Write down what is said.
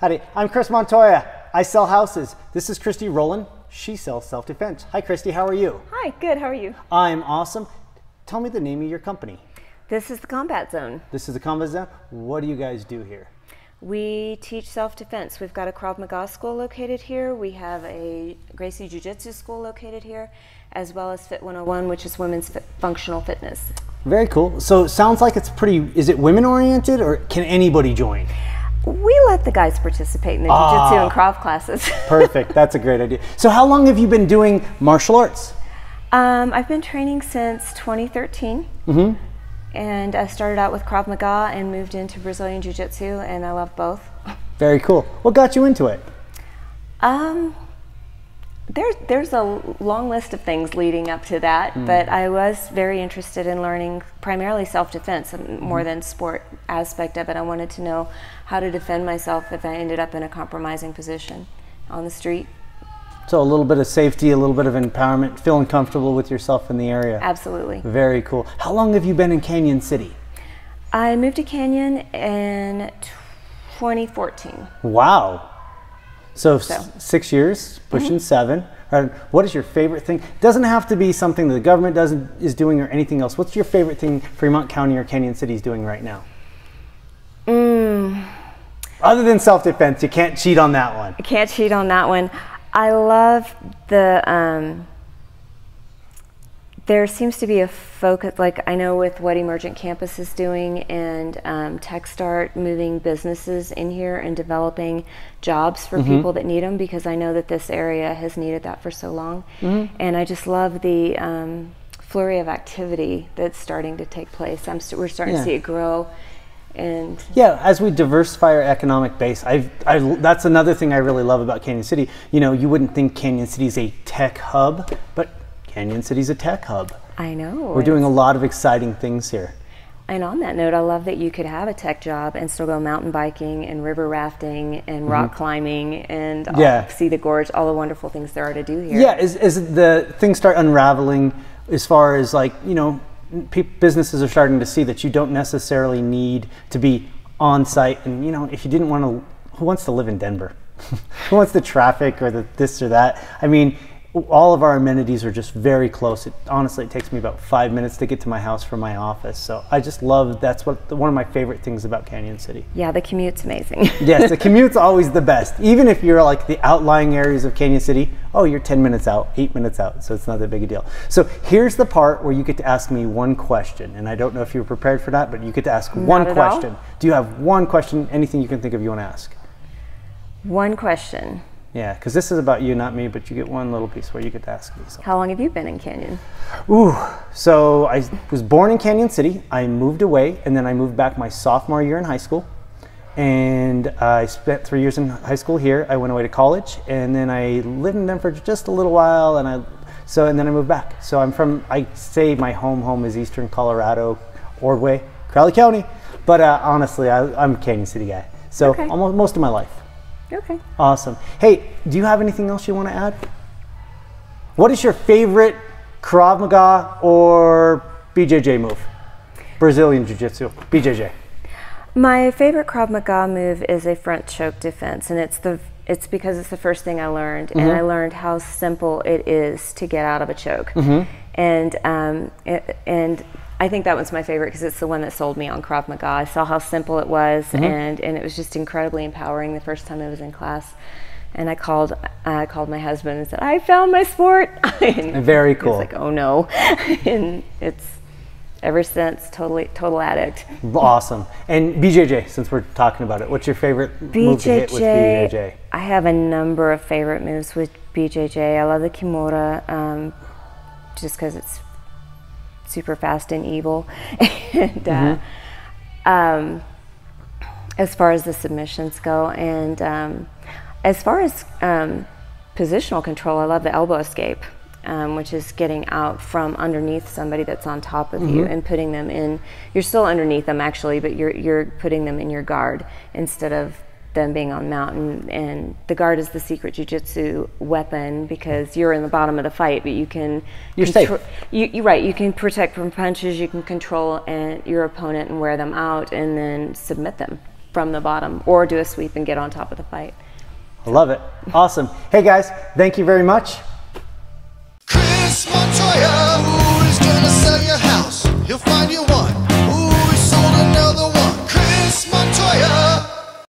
Howdy, I'm Chris Montoya. I sell houses. This is Christy Roland. She sells self-defense. Hi, Christy, how are you? Hi, good, how are you? I'm awesome. Tell me the name of your company. This is The Combat Zone. This is The Combat Zone. What do you guys do here? We teach self-defense. We've got a Krav Maga school located here. We have a Gracie Jiu Jitsu school located here, as well as Fit 101, which is women's functional fitness. Very cool. So it sounds like it's pretty, is it women-oriented, or can anybody join? We let the guys participate in the jiu-jitsu and Krav classes. Perfect. That's a great idea. So how long have you been doing martial arts? I've been training since 2013. Mm-hmm. And I started out with Krav Maga and moved into Brazilian Jiu-Jitsu, and I love both. Very cool. What got you into it? There's a long list of things leading up to that, but I was very interested in learning primarily self-defense more than sport aspect of it. I wanted to know how to defend myself if I ended up in a compromising position on the street. So a little bit of safety, a little bit of empowerment, feeling comfortable with yourself in the area. Absolutely. Very cool. How long have you been in Cañon City? I moved to Cañon in 2014. Wow. So 6 years, pushing 7. What is your favorite thing? It doesn't have to be something that the government is doing or anything else. What's your favorite thing Fremont County or Cañon City is doing right now? Other than self-defense, you can't cheat on that one. You can't cheat on that one. I love the, there seems to be a focus, like I know with what Emergent Campus is doing and Tech Start moving businesses in here and developing jobs for people that need them, because I know that this area has needed that for so long. And I just love the flurry of activity that's starting to take place. We're starting to see it grow. And yeah, as we diversify our economic base, that's another thing I really love about Cañon City. You know, you wouldn't think Cañon City is a tech hub, but Cañon City is a tech hub. I know. We're doing a lot of exciting things here. And on that note, I love that you could have a tech job and still go mountain biking and river rafting and rock climbing and see the gorge, all the wonderful things there are to do here. Yeah, as the things start unraveling as far as, like, you know, businesses are starting to see that you don't necessarily need to be on site. And, you know, if you didn't want to, who wants to live in Denver? Who wants the traffic or the this or that? I mean, all of our amenities are just very close. Honestly, it takes me about 5 minutes to get to my house from my office. So I just love, that's one of my favorite things about Cañon City. Yeah, the commute's amazing. Yes, the commute's always the best. Even if you're like the outlying areas of Cañon City, oh, you're 10 minutes out, 8 minutes out, so it's not that big a deal. So here's the part where you get to ask me one question, and I don't know if you were prepared for that, but you get to ask one question. Do you have one question, anything you can think of you want to ask? One question. Yeah, because this is about you, not me, but you get one little piece where you get to ask me something. How long have you been in Cañon? Ooh, so I was born in Cañon City. I moved away, and then I moved back my sophomore year in high school. And I spent 3 years in high school here. I went away to college, and then I lived in Denver for just a little while, and then I moved back. So I'm from, I say my home is Eastern Colorado, Ordway, Crowley County. But honestly, I'm a Cañon City guy. So almost most of my life. Okay. Awesome. Hey, do you have anything else you want to add? What is your favorite Krav Maga or BJJ move? Brazilian Jiu-Jitsu, BJJ. My favorite Krav Maga move is a front choke defense, and it's because it's the first thing I learned, and I learned how simple it is to get out of a choke. And I think that one's my favorite because it's the one that sold me on Krav Maga. I saw how simple it was, and it was just incredibly empowering the first time I was in class. And I called my husband and said, "I found my sport." Very cool. He was like, "Oh no," and it's ever since total addict. Awesome. And BJJ, since we're talking about it, what's your favorite move to hit with BJJ? I have a number of favorite moves with BJJ. I love the Kimura, just because it's super fast and evil. And as far as the submissions go, and as far as positional control, I love the elbow escape, which is getting out from underneath somebody that's on top of you and putting them in. You're still underneath them, actually, but you're putting them in your guard instead of them being on mount, and the guard is the secret jiu-jitsu weapon because you're in the bottom of the fight, but you can safe. You can protect from punches, you can control your opponent and wear them out, and then submit them. from the bottom or do a sweep and get on top of the fight. I love it. Awesome. Hey guys, thank you very much. Chris Montoya, who is gonna sell your house. He'll find you